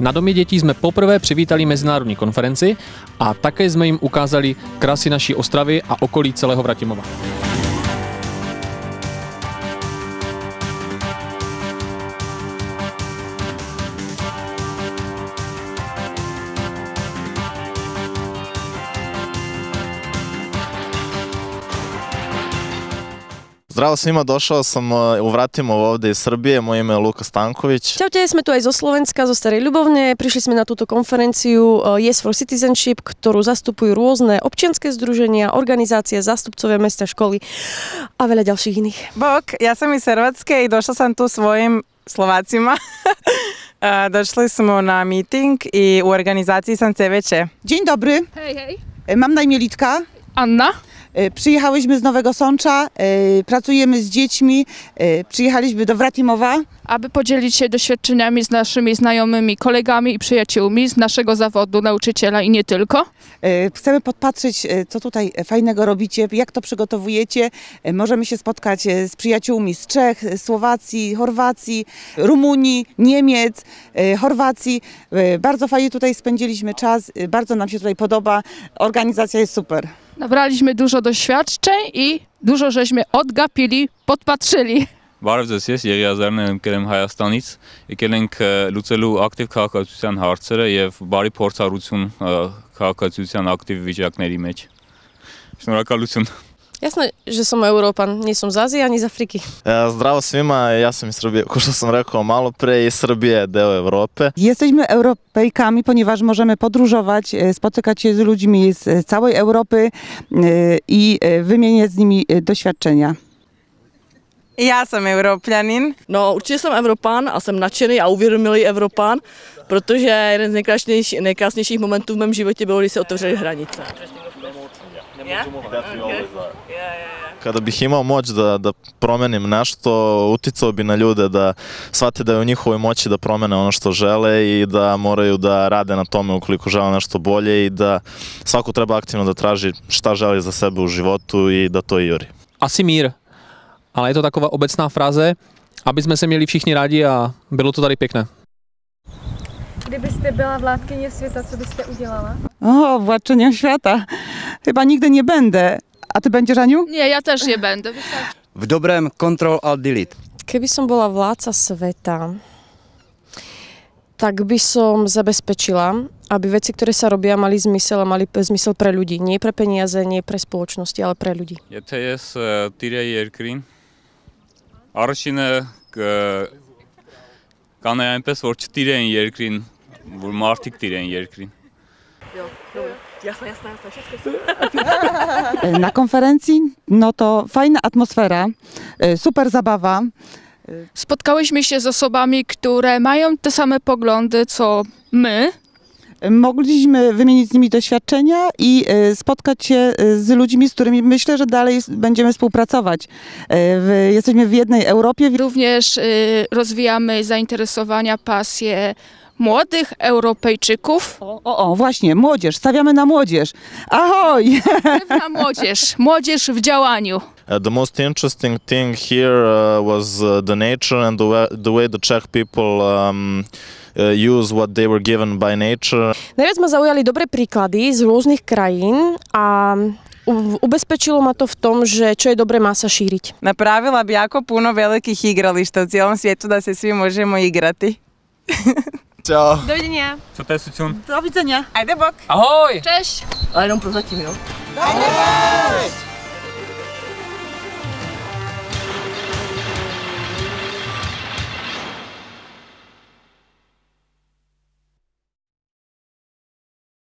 Na Domě dětí jsme poprvé přivítali mezinárodní konferenci a také jsme jim ukázali krásy naší Ostravy a okolí celého Vratimova. Zdravo svima, došao sam u Vratimov ovdje iz Srbije, moje ime je Luka Stanković. Ćao te, sme tu aj zo Slovenska, zo Starej Ľubovne, prišli sme na túto konferenciu Yes for Citizenship, ktorú zastupujú rôzne občianske združenia, organizácie, zástupcovia mesta, školy a veľa ďalších iných. Bok, ja sam iz Servatske i došla sam tu svojim Slovacima. Došli smo na meeting i u organizaciji sam CVČ. Dzień dobry, hej, hej. Mam na imię Litka. Anna. Przyjechałyśmy z Nowego Sącza, pracujemy z dziećmi, przyjechaliśmy do Wratimowa, aby podzielić się doświadczeniami z naszymi znajomymi, kolegami i przyjaciółmi z naszego zawodu nauczyciela i nie tylko. Chcemy podpatrzeć, co tutaj fajnego robicie, jak to przygotowujecie. Możemy się spotkać z przyjaciółmi z Czech, Słowacji, Chorwacji, Rumunii, Niemiec, Chorwacji. Bardzo fajnie tutaj spędziliśmy czas, bardzo nam się tutaj podoba, organizacja jest super. Nabraliśmy dużo doświadczeń i dużo żeśmy odgapili, podpatrzyli. Բարև ձեզ, ես Եղիազարն եմ, եկել եմ Հայաստանից, եկել ենք լուծելու ակտիվ քաղաքացիության հարցերը եւ բարի փորձառություն քաղաքացիության ակտիվ վիճակների մեջ։ Շնորհակալություն։ Jasne, że są Europan, nie są z Azji ani z Afryki. Zdravo svima, ja sam iz Srbije, kao što sam rekao malo pre, i Srbija je deo Evrope. Jesteśmy Europejkami, ponieważ możemy podróżować, spotykać się z ludźmi z całej Europy i wymieniać z nimi doświadczenia. Já jsem Evropanin. No, určitě jsem Evropan a jsem nadšený a uvědomilý Evropan, protože jeden z nejkrásnějších momentů v mém životě bylo, když se otevřely hranice. Kada bih imao moć da promenim nešto, uticao bi na ljude da shvate da je u njihovoj moći da promene ono što žele i da moraju da rade na tome ukoliko žele nešto bolje i da svako treba aktivno da traži šta želi za sebe u životu i da to juri. Asi mír, ale je to taková obecná fráze, aby jsme se měli všichni rádi a bylo to tady pěkné. Kdybyste byla vládkyně světa, co byste udělala? O, władczynią świata. Chyba nigdy nie będę. A ty będziesz, Aniu? Nie, ja też nie będę. W dobrem control alt delete. Kdyby som bola vládca sveta, tak by som zabezpečila, aby veci, ktoré sa robia, mali zmysel a mali zmysel pre ľudí. Nie pre peniaze, nie pre spoločnosti, ale pre ľudí. Եթե ես տիրեի երկրին, առաջինը կանեի այնպես, որ չտիրեն երկրին, որ մարդիկ տիրեն երկրին. Na konferencji, no to fajna atmosfera, super zabawa. Spotkałyśmy się z osobami, które mają te same poglądy co my. Mogliśmy wymienić z nimi doświadczenia i spotkać się z ludźmi, z którymi myślę, że dalej będziemy współpracować. Jesteśmy w jednej Europie. Również rozwijamy zainteresowania, pasje młodych Europejczyków. O, właśnie, młodzież, stawiamy na młodzież. Ahoj! Na młodzież, młodzież w działaniu. The most interesting thing here was the nature and the way the Czech people use what they were given by nature. Najviac ma zaujali dobré príklady z rôznych krajín a ubezpečilo ma to v tom, že čo je dobré, má sa šíriť. Napravila by jako puno velikých igrališta v celom svietu, da se svi možemo igrati. Čau. Do videnia. Co to je, Sučun? Do videnia. Ajde bok. Ahoj. Češ. Ale jenom pro zatím, jo? Ajde bok.